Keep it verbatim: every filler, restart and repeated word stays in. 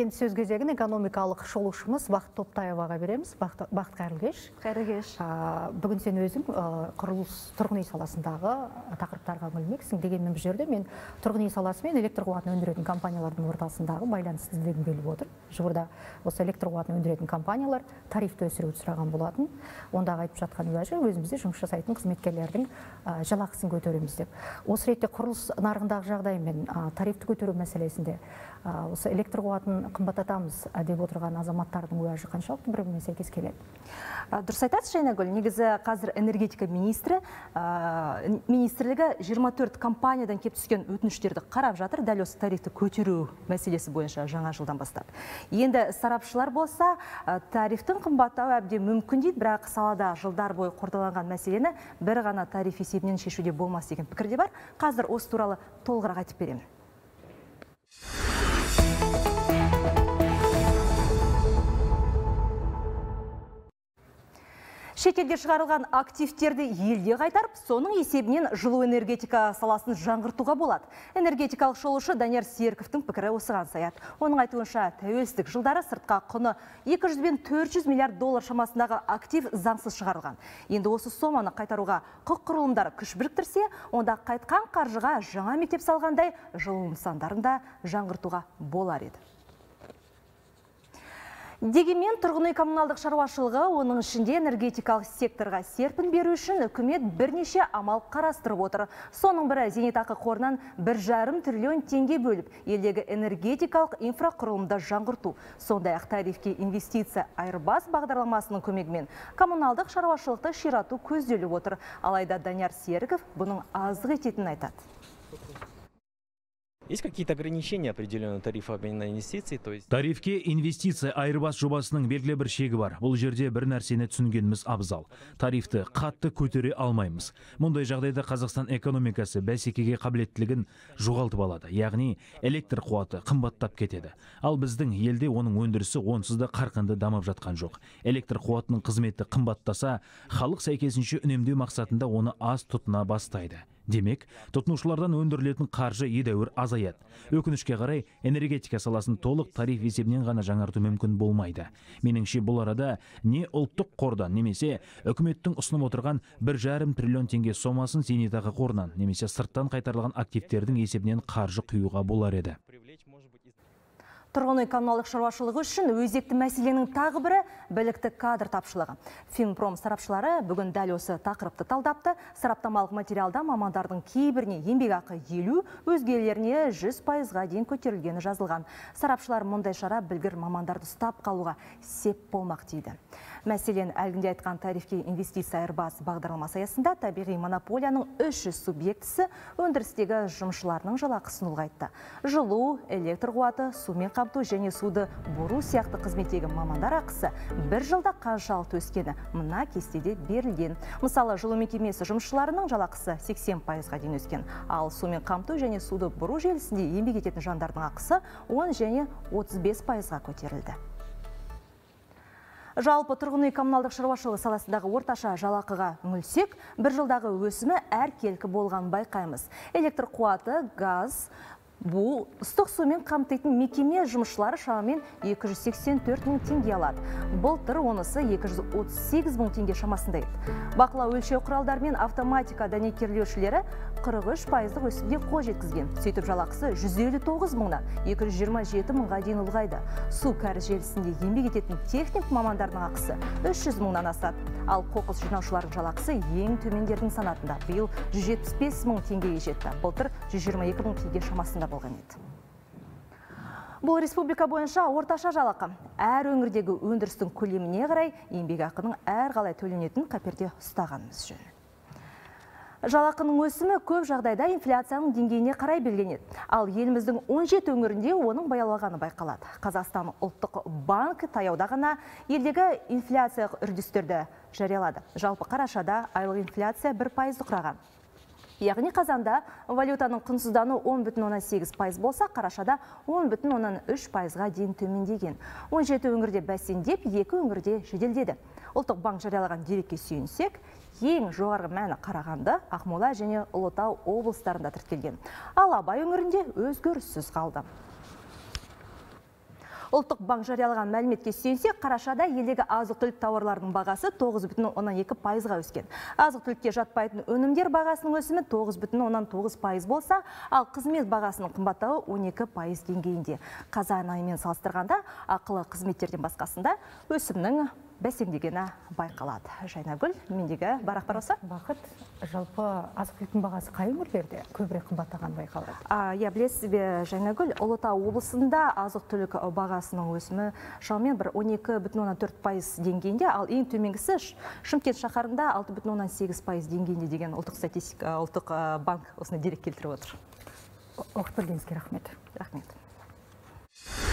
Енді сөз кезегін экономикалық шолушымыз Бақыт Топтаеваға береміз. Бақыт, қайырлы кеш. Қайырлы кеш. Бүгін сен өзің құрылыс тұрғын үй саласындағы тақырыптарға үңілмексің. Дегенмен бұл жерде мен тұрғын үй саласы мен электр қуатын өндіретін компаниялардың ортасындағы байланыссыздығын белгілеп отыр. Жуырда осы электр қуатын өндіретін компаниялар тарифті өсіруді сұраған болатын. Ондағы айтып жатқан уәжі өзімізде жұмыс жасайтын қызметкерлердің жалақысын көтереміз деп. Осы ретте құрылыс нарығындағы жағдай мен тарифті көтеру мәселесінде осы электр қуатын қымбаттатамыз деп отырған азаматтардың уәжі қаншалықты бір-біріне сәйкес келеді? Дұрыс айтасыз, Жайнагүл. Негізі қазір энергетика министрі министрлігі жиырма төрт компаниядан келіп түскен өтініштерді қарап жатыр, дәл осы тарифті көтеру мәселесі бойынша жаңа жылдан бастап. Енді сарапшылар болса, тарифтің қымбаттауы әбден мүмкін дейді, бірақ салада жылдар бойы қордаланған мәселені бір ғана тариф есебінен шешуде болмас деген пікірде бар. Қазір осы туралы толығырақ айтып беремін. Шетелде шығарылған активтерді елде қайтарып, соның есебінен жылу энергетика саласын жаңғыртуға болады. Энергетикалық шолушы Данияр Серіковтің пікірі осыған саят. Оның айтуынша, тәуелсіздік жылдары сыртқа құны екі жүз бен төрт жүз миллиард доллар шамасындағы актив заңсыз шығарылған. Енді осы соманы қайтаруға құқық құрылымдары күш біріктірсе, онда қайтқан қаржыға жаңа мектеп салғандай жылу нысандарын да жаңғыртуға болар еді. Дегенмен тұрғын үй коммуналдық шаруашылығы, оның ішінде энергетикалық секторға серпін беру үшін үкімет бірнеше амал қарастырып отыр. Соның бірі зейнетақы қорынан бір жарым триллион теңге бөліп, елдегі энергетикалық инфрақұрылымды жаңғырту. Сондай-ақ тарифке инвестиция айырбас бағдарламасының көмегімен коммуналдық шаруашылықты ширату көзделіп отыр. Алайда Данияр Серіков бұның аздық ететінін айтады. Есть какие-то ограничения определенного тарифа обмена инвестиций, то есть... Тарифке инвестиция айырбас жобасының белгілі бір шегі бар. Бұл жерде бір нәрсені түсінгеніміз абзал. Тарифті қатты көтере алмаймыз. Мұндай жағдайда Қазақстан экономикасы бәсекеге қабілеттілігін жоғалтып алады. Яғни электр қуаты қымбаттап кетеді. Ал біздің елде оның өндірісі онсыз да қарқынды дамып жатқан жоқ. Электр қуатының қызметі қымбаттаса, халық сәйкесінше үнемдеу мақсатында оны аз тұтына бастайды. Демек, тұтынушылардан өндірілетін қаржы едәуір азаяды. Өкінішке қарай, энергетика саласын толық тариф есебінен ғана жаңарту мүмкін болмайды. Меніңше, бұл арада не ұлттық қордан, немесе үкіметтің ұсынып отырған бір жарым триллион теңге сомасын зейнетақы қорынан, немесе сырттан қайтарылған активтердің есебінен қаржы құюға болар еді. Тұрғын үй коммуналдық шаруашылығы үшін өзекті мәселенің тағы бірі білікті кадр тапшылығы. Финпром сарапшылары бүгін дәл осы тақырыпты талдапты. Сараптамалық материалда мамандардың кейбіріне еңбекақы елу, өзгелеріне жүз пайызға дейін көтерілгені жазылған. Сарапшылар мұндай шара білгір мамандарды ұстап қалуға сеп болмақ дейді. Мәселен, әлгінде айтқан тарифке инвестиция айырбас бағдарламасы аясында табиғи монополияның үш жүз субъектісі өндірістегі жұмысшыларының жалақысын ұлғайтты. Жылу, электр қуаты, сумен қамту және суды бору сияқты қызметтегі мамандар ақысы бір жылда қаншалықты өскені мына кестеде берілген. Мысалы, жылу мекемесі жұмысшыларының жалақысы сексен пайызға дейін өскен, ал сумен қамту және суды бору желісінде еңбек ететін жандардың ақысы он және отыз бес пайызға көтерілді. Жалпы тұрғын үй коммуналдық шаруашылығы саласындағы орташа жалақыға үңілсек, бір жылдағы өсімі әркелкі болған байқаймыз. Электр қуаты, газ, бұл ыстық сумен қамтитын мекеме жұмысшылары шамамен екі жүз сексен төрт мың теңге алады. Былтыр онысы екі жүз отыз сегіз мың теңге шамасында еді. Бақылау өлшеу құралдары мен автоматика дәнекерлеушілері қырық үш пайыздық өсімге қол жеткізген. Сөйтіп жалақысы жүз елу тоғыз мыңнан екі жүз жиырма жеті мыңға дейін ұлғайды. Су кәріз желісінде еңбек ететін техник мамандардың ақысы үш жүз мыңнан асады. Ал қоқыс жинаушылардың жалақысы ең төмендердің санатында. Биыл жүз жетпіс бес мың теңгеге жетті. Былтыр жүз жиырма екі мың теңге шамасында болған еді. Бұл республика бойынша орташа жалақы. Әр өңірдегі өндірістің көлеміне қарай еңбекақының әр қалай төленетінін қаперде ұстағанымыз жөн. Жалақының өсімі көп жағдайда инфляцияның деңгейіне қарай белгіленеді. Ал еліміздің он жеті өңірінде оның баяулағаны байқалады. Қазақстан ұлттық банк таяуда ғана елдегі инфляциялық үрдістерді жариялады. Жалпы қарашада айлық инфляция бір пайызды құраған. Яғни қазанда валютаның құнсыздану он бүтін оннан сегіз пайыз болса, қарашада он бүтін оннан үш пайызға дейін төмендеген. он жеті өңірде бәсеңдеп, екі өңірде жеделдеді. Ұлттық банк жариялаған дерекке сүйенсек, ең жоғарғы мәні Қарағанды, Ақмола және Ұлытау облыстарында тіркелген. Ал Абай өңірінде өзгеріссіз қалды. Ұлттық банк жариялаған мәліметке сүйенсек, қарашада елдегі азық-түлік тауарлардың бағасы тоғыз бүтін оннан екі пайызға өскен. Азық-түлікке жатпайтын өнімдер бағасының өсімі тоғыз бүтін оннан тоғыз пайыз болса, ал қызмет бағасының қымбаттауы он екі пайыз деңгейінде. Қазан айымен салыстырғанда, ақылы қызметтерден басқасында өсімнің бәсеңдегені байқалады. Жайнагүл, мендегі бар ақпар осы? Бақыт, жалпы азық-түліктің бағасы қай өңірлерде көбірек қымбаттаған байқалады? Иә, білесіз бе, Жайнагүл, Ұлытау облысында азық-түлік бағасының өсімі шамамен бір он екі бүтін оннан төрт пайыз деңгейінде, ал ең төменгісі Шымкент шаһарында алты бүтін оннан сегіз пайыз деңгейінде деген ұлттық статистика, ұлттық банк осыны дерек келтіріп отыр. Уақыт бөлгеніңізге рахмет. Рахмет.